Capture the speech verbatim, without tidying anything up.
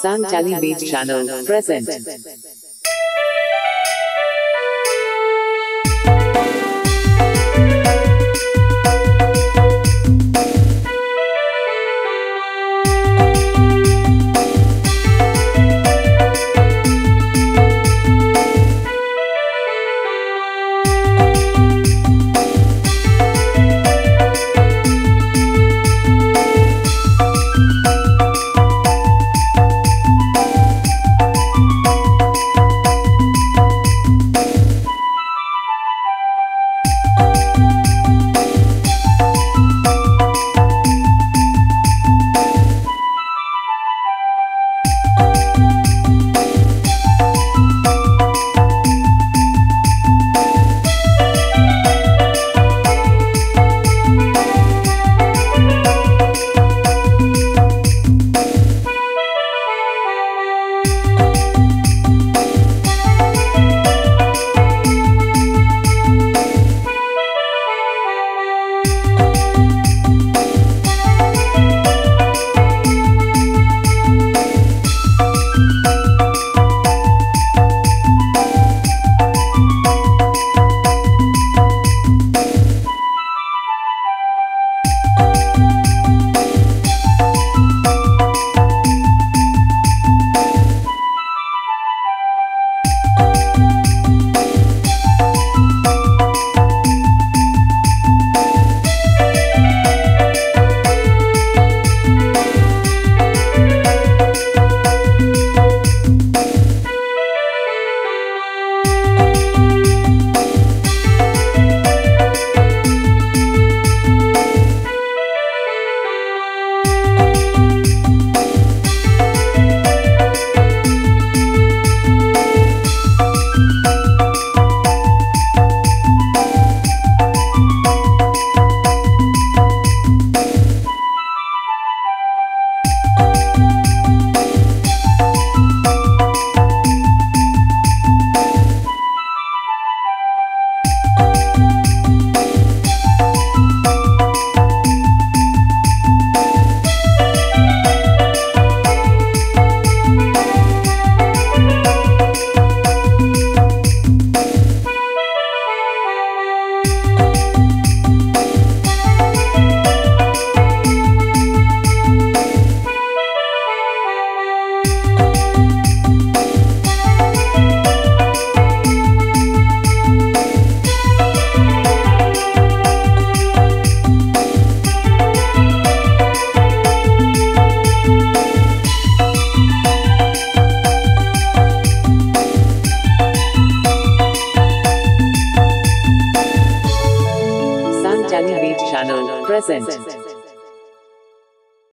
Santali Beat Channel present. Santali Beat Channel present.